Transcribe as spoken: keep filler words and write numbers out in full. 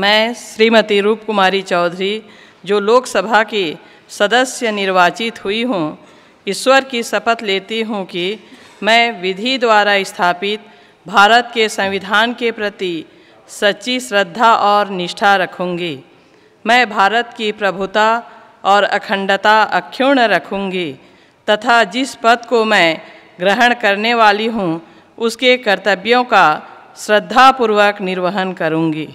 मैं श्रीमती रूप कुमारी चौधरी, जो लोकसभा की सदस्य निर्वाचित हुई हूँ, ईश्वर की शपथ लेती हूँ कि मैं विधि द्वारा स्थापित भारत के संविधान के प्रति सच्ची श्रद्धा और निष्ठा रखूँगी। मैं भारत की प्रभुता और अखंडता अक्षुण्ण रखूँगी तथा जिस पद को मैं ग्रहण करने वाली हूँ उसके कर्तव्यों का श्रद्धापूर्वक निर्वहन करूँगी।